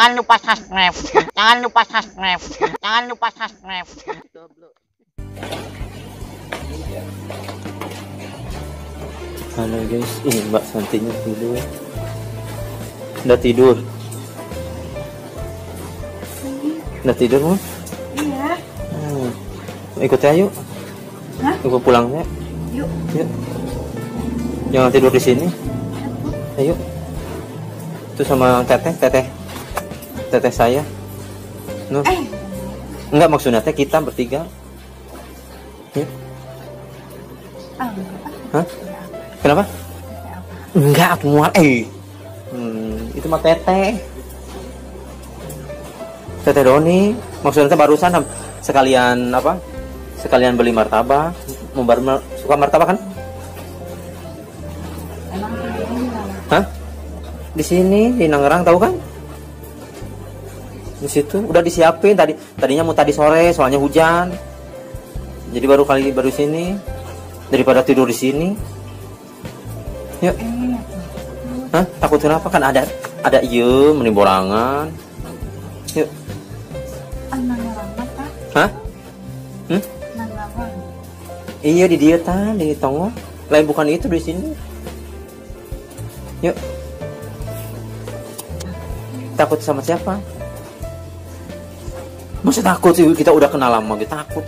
Jangan lupa subscribe. Jangan lupa subscribe. Jangan lupa subscribe. Halo guys, ini Mbak Santinya tidur. Udah tidur? Udah tidur, Mas? Iya. Ikutnya yuk. Hah? Ikut pulangnya. Yuk. Yuk. Jangan tidur di sini. Ayo. Itu sama teteh saya. Nur. Enggak, maksudnya teh kita bertiga. Yuk. Hah? Kenapa? Enggak, aku mual. Itu mah teteh. Teteh Doni, maksudnya barusan sekalian apa? Sekalian beli martabak, suka martabak kan? Emang hah? Di sini di Nangerang tahu kan? Di situ udah disiapin tadinya mau tadi sore soalnya hujan. Jadi baru sini daripada tidur di sini. Yuk. Hah? Takut kenapa kan ada ieu menimborangan. Yuk. Hah? Iya di dia tadi tongo. Lain bukan itu di sini. Yuk. Takut sama siapa? Masa takut sih, kita udah kenal lama gitu takut.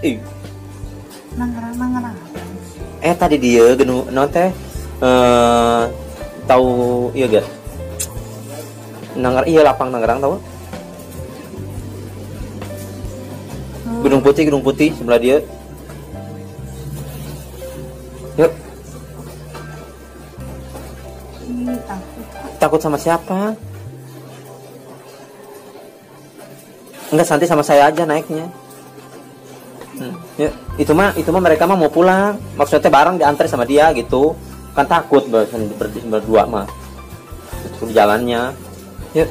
Nangerang. Tadi dia genu nonte tahu iya gak? Nangerang iya lapang Nangerang tahu? Gedung putih sebelah dia. Yuk. Takut sama siapa? Enggak, Santi sama saya aja naiknya. Yuk. Itu mah mereka mah mau pulang. Maksudnya barang diantar sama dia gitu. Kan takut berdua mah. Itu jalannya. Yuk.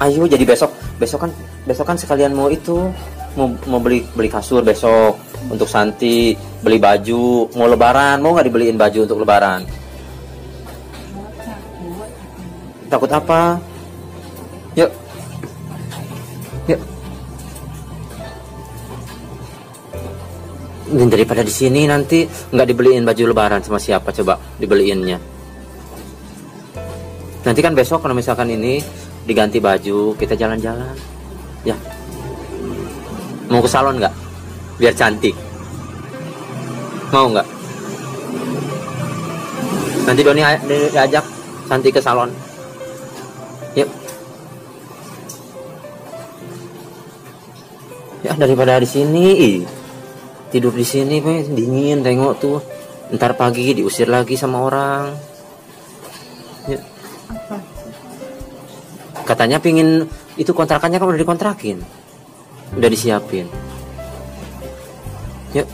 Ayo jadi besok kan sekalian mau itu mau beli kasur besok untuk Santi, beli baju mau lebaran, mau nggak dibeliin baju untuk lebaran? Takut apa? Yuk. Daripada di sini nanti nggak dibeliin baju lebaran sama siapa coba dibeliinnya? Nanti kan besok kalau misalkan ini diganti baju kita jalan-jalan. Ya. Mau ke salon nggak? Biar cantik. Mau nggak? Nanti Doni diajak Santi ke salon. Yuk. Ya daripada di sini tidur di sini dingin tengok tuh. Ntar pagi diusir lagi sama orang. Yuk. Katanya pingin itu kontrakannya kan udah dikontrakin. Udah disiapin. Yuk.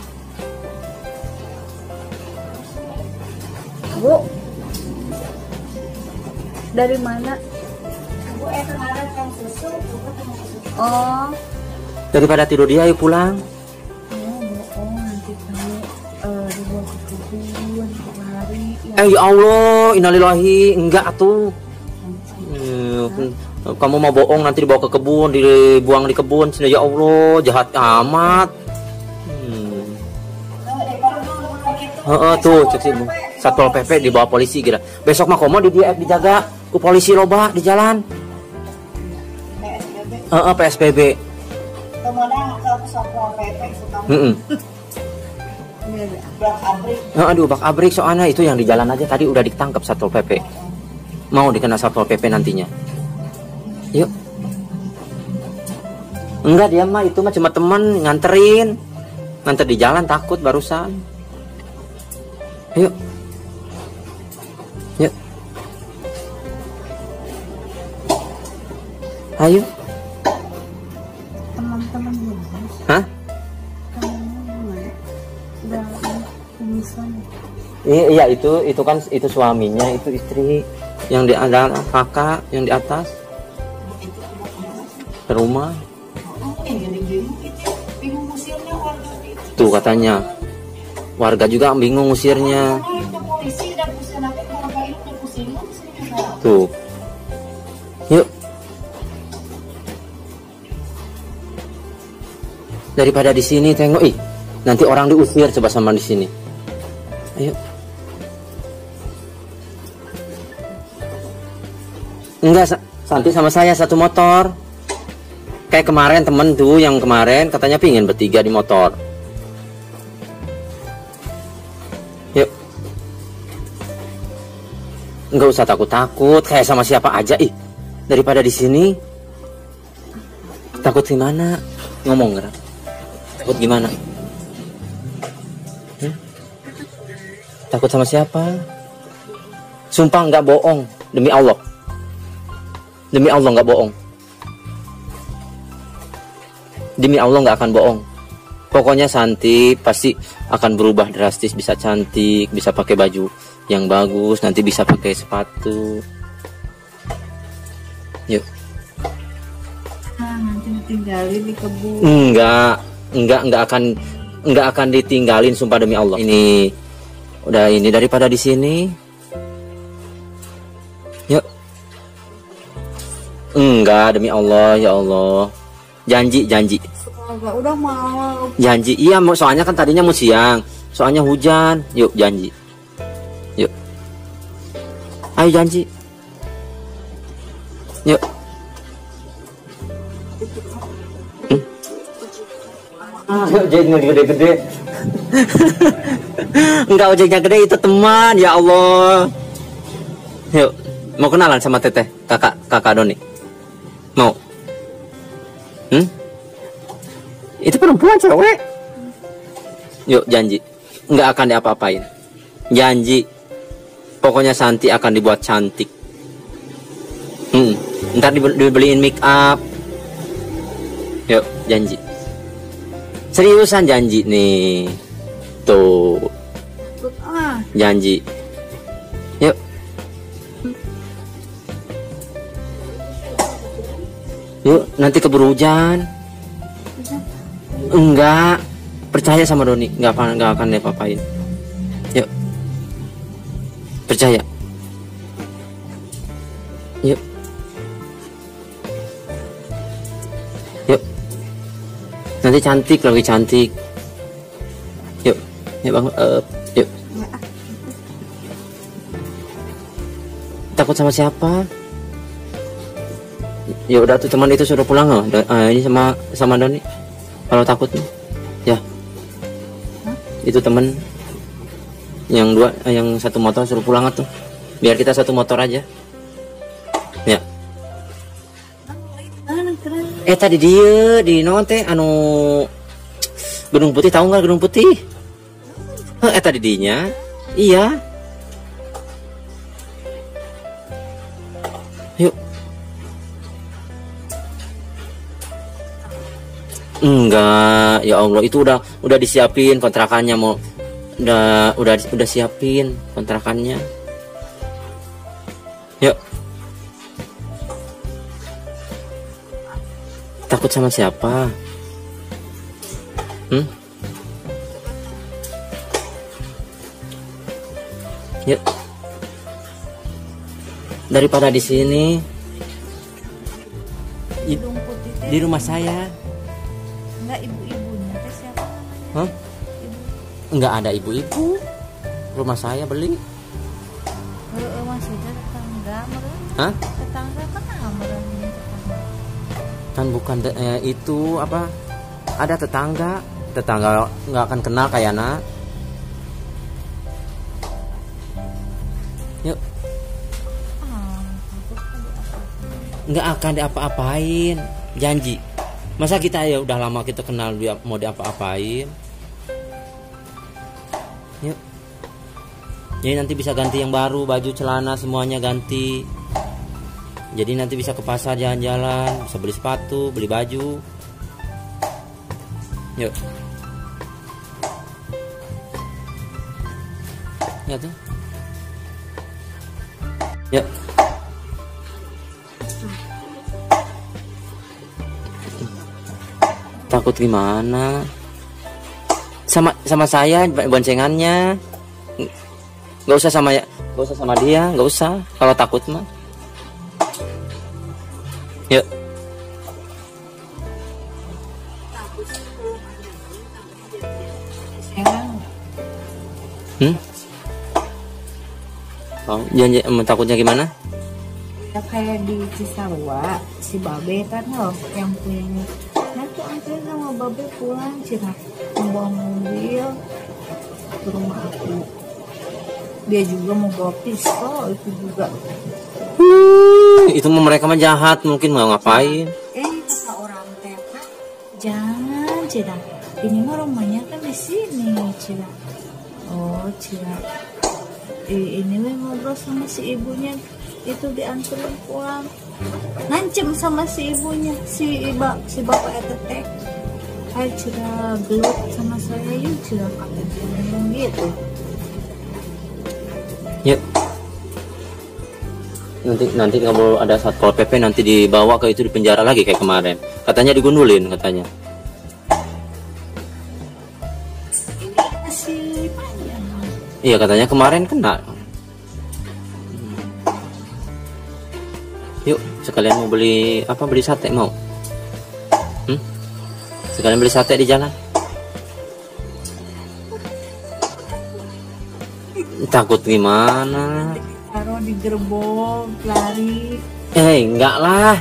Bu. Dari mana? Bu kemarin kan susu. Oh. Daripada tidur dia ayo pulang. Nanti kamu dibuat kebun hari. Ya Allah, innalillahi, enggak atuh. Kamu mau bohong nanti dibawa ke kebun, dibuang di kebun. Ya Allah, jahat amat. Tuh cek sini. Satpol PP dibawa polisi kira. Besok mah komo dijaga ku polisi loba di jalan. PSBB. Aduh, bak abrik soalnya itu yang di jalan aja tadi udah ditangkap Satpol PP. Mau dikena Satpol PP nantinya. Yuk. Enggak, dia mah itu mah cuma teman nganterin. Nganter di jalan takut barusan. Yuk. Yuk. Ayo. Teman-teman gimana? Hah? Iya, itu kan itu suaminya, itu istri yang di ada kakak yang di atas rumah tuh katanya warga juga bingung ngusirnya. Tuh. Yuk. Daripada di sini tengok, ih, nanti orang diusir coba sama di sini. Ayo. Enggak, Santi sama saya satu motor. Kayak kemarin temen tuh yang kemarin katanya pingin bertiga di motor. Yuk. Enggak usah takut-takut, kayak sama siapa aja. Ih, daripada di sini takut gimana? Ngomong gerak. Takut gimana? Hmm? Takut sama siapa? Sumpah nggak bohong, demi Allah. Demi Allah nggak bohong. Demi Allah nggak akan bohong. Pokoknya Santi pasti akan berubah drastis. Bisa cantik, bisa pakai baju yang bagus, nanti bisa pakai sepatu. Yuk. Ah, nanti ditinggalin di kebun. Enggak akan ditinggalin, sumpah demi Allah. Ini udah ini daripada di sini. Yuk. Enggak, demi Allah, ya Allah. Janji. Enggak, udah malam. Janji. Iya, soalnya kan tadinya mau siang. Soalnya hujan. Yuk, janji. Yuk. Ayo janji. Yuk. Ojeknya gede-gede. Enggak, ojeknya gede itu teman, ya Allah. Yuk, mau kenalan sama teteh, kakak Doni. Mau? Hmm? Itu perempuan cewek. Yuk janji, nggak akan diapa-apain. Janji. Pokoknya Santi akan dibuat cantik. Ntar dibeliin make up. Yuk janji. Seriusan janji nih. Tuh. Janji. Yuk. Yuk, nanti keburu hujan. Enggak, percaya sama Doni, nggak akan diapa-apain. Yuk, percaya. Yuk, yuk, nanti cantik. Yuk bang, yuk. Takut sama siapa? Ya udah tuh, teman itu sudah pulang loh. Ini sama Doni. Kalau takut ya. Hah? Itu teman yang dua, yang satu motor suruh pulang tuh. Biar kita satu motor aja. Ya. Tadi dia di nonte anu Gedung Putih, tahu nggak Gedung Putih? Tadi dinya. Iya. Yuk. Enggak, ya Allah, itu udah disiapin kontrakannya, mau udah siapin kontrakannya. Yuk. Takut sama siapa? Yuk. Daripada di sini di rumah saya. Enggak, ibu-ibunya siapa? Hah? Ibu. Enggak ada ibu-ibu. Rumah saya beli. Maksudnya tetangga meren. Hah? Tetangga kenapa meren? Kan bukan itu apa? Ada tetangga nggak akan kenal kayaknya. Yuk. Nggak akan diapa-apain, janji. Masa kita ya udah lama kita kenal dia mau diapa-apain. Yuk. Jadi nanti bisa ganti yang baru, baju, celana semuanya ganti. Jadi nanti bisa ke pasar jalan-jalan, bisa beli sepatu, beli baju. Yuk. Ya tuh. Yuk. Takut gimana? Sama saya boncengannya. Nggak usah sama dia, nggak usah. Kalau takut mah. Yuk. Oh, takutnya gimana? Ya kayak di Cisawa, si Babe kan loh yang punya. Nanti anterin sama Babe pulang, Cina membawa mobil ke rumah aku. Dia juga mau bawa pistol, itu juga. Itu mereka mah jahat, mungkin mau ngapain? Kata orang TK, jangan Cina. Ini mah rumahnya kan di sini, Cina. Oh Cina. Ini mah ngobrol sama si ibunya, itu dianterin pulang. Nancem sama si ibunya, si bapak etetek. Hai Cina, gelut sama saya yuk Cina, kata dia gitu. Yuk. Nanti kalau ada Satpol PP nanti dibawa ke itu, di penjara lagi kayak kemarin. Katanya digundulin katanya. Ini masih panjang. Iya, katanya kemarin kena. Yuk, sekalian mau beli apa? Beli sate mau? Sekalian beli sate di jalan. Takut gimana? Taruh di gerbong, lari. Enggak lah.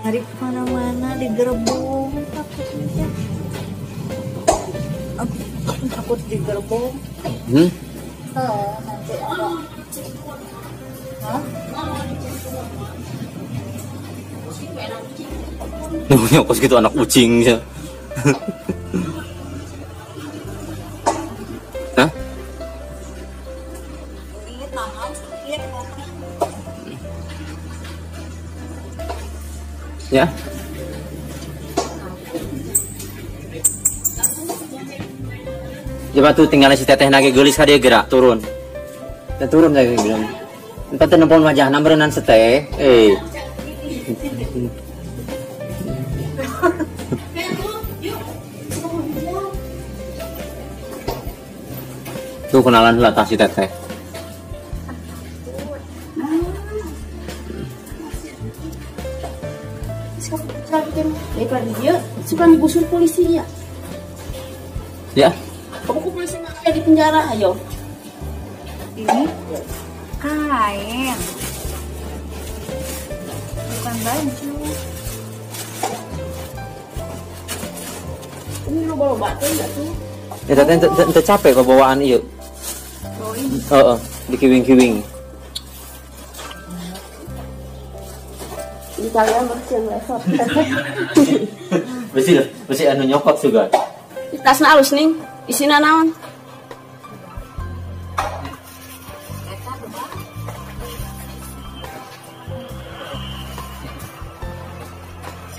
Lari kemana-mana di gerbong, takutnya. Takut di gerbong. Nanti ada. Nyokos gitu anak kucing ya. Ya. Coba tuh tinggalin si teteh nage gelis ka dia gerak turun. Dan turun lagi bilang. Entar tenepon wajah nambrenan seteh. Tuh kenalan lah si teteh. Daripada dia suka digusur polisi ya. Ya. Kamu ke polisi nggak di penjara, ayo. Ini kain, bukan baju. Ini lo bawa batu nggak tuh? Ya tadi nggak capek kok bawaan iyo. Bawain. Oh, di kiwing-kiwing. Kalian bersih level. bersih anu nyokot juga. Tasna alus nih, isina naon?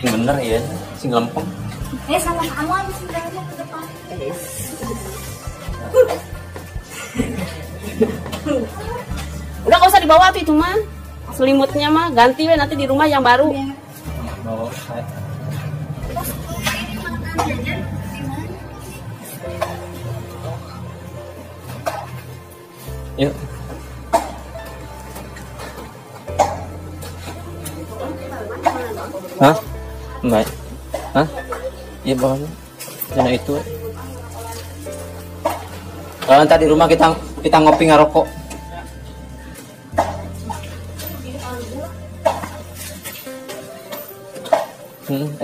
Sing bener ya, sing lempeng. Sama aman sebenarnya ke depan. Udah gak usah dibawa tuh itu mah. Selimutnya mah ganti we nanti di rumah yang baru. Yuk. Hah? Baik. Hah? Iya bawahnya. Karena itu. Kalau nanti di rumah kita ngopi ngarokok.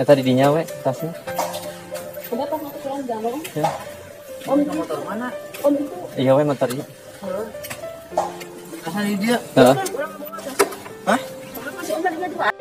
Tadi dinyawe tasnya. Ada pas motor jalan galau. Ya. Om motor mana? Om itu. Iya, we motor itu. Heeh. Kasih dia. Heeh. Hah? Masih om tadi dua.